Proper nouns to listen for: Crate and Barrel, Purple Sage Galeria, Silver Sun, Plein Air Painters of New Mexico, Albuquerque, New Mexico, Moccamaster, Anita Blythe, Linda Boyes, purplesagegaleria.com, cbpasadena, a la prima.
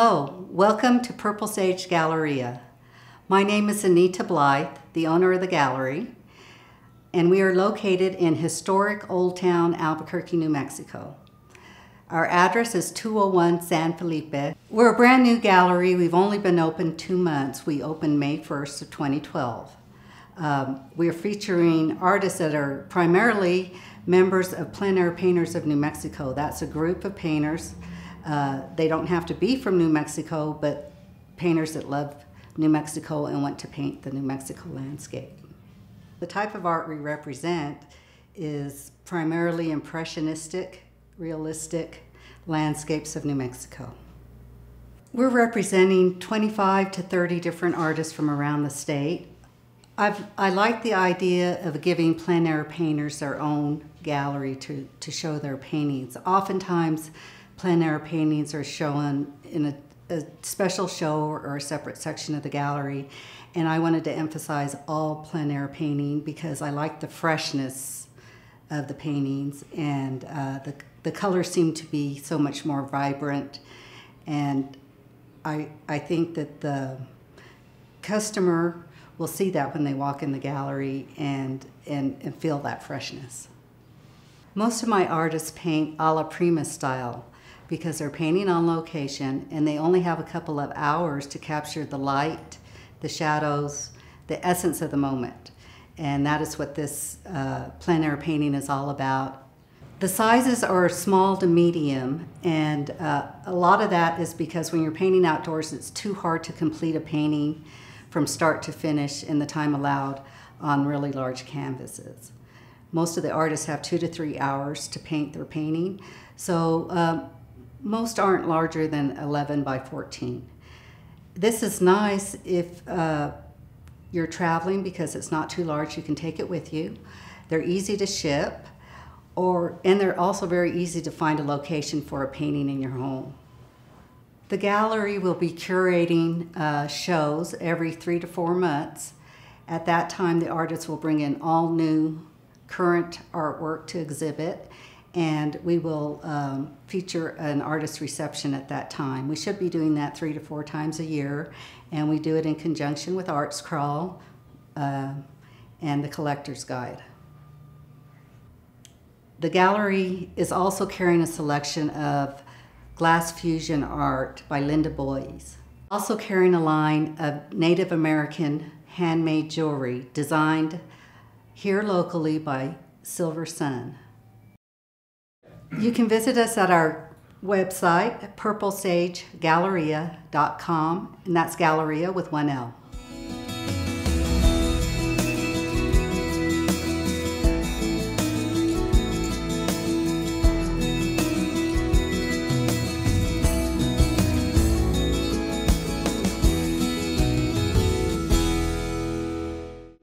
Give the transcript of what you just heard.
Hello, welcome to Purple Sage Galleria. My name is Anita Blythe, the owner of the gallery, and we are located in historic Old Town, Albuquerque, New Mexico. Our address is 201 San Felipe. We're a brand new gallery. We've only been open 2 months. We opened May 1st of 2012. We're featuring artists that are primarily members of Plein Air Painters of New Mexico. That's a group of painters. They don't have to be from New Mexico, but painters that love New Mexico and want to paint the New Mexico landscape. The type of art we represent is primarily impressionistic, realistic landscapes of New Mexico. We're representing 25 to 30 different artists from around the state. I like the idea of giving plein air painters their own gallery to show their paintings. Oftentimes, plein air paintings are shown in a special show or a separate section of the gallery, and I wanted to emphasize all plein air painting because I like the freshness of the paintings, and the colors seem to be so much more vibrant, and I think that the customer will see that when they walk in the gallery and feel that freshness. Most of my artists paint a la prima style because they're painting on location and they only have a couple of hours to capture the light, the shadows, the essence of the moment. And that is what this plein air painting is all about. The sizes are small to medium, and a lot of that is because when you're painting outdoors, it's too hard to complete a painting from start to finish in the time allowed on really large canvases. Most of the artists have 2 to 3 hours to paint their painting, so most aren't larger than 11 by 14. This is nice if you're traveling because it's not too large, you can take it with you. They're easy to ship, and they're also very easy to find a location for a painting in your home. The gallery will be curating shows every 3 to 4 months. At that time, the artists will bring in all new current artwork to exhibit, and we will feature an artist reception at that time. We should be doing that 3 to 4 times a year, and we do it in conjunction with Arts Crawl and the Collector's Guide. The gallery is also carrying a selection of glass fusion art by Linda Boyes. Also carrying a line of Native American handmade jewelry designed here locally by Silver Sun. You can visit us at our website, purplesagegaleria.com, and that's Galleria with one L.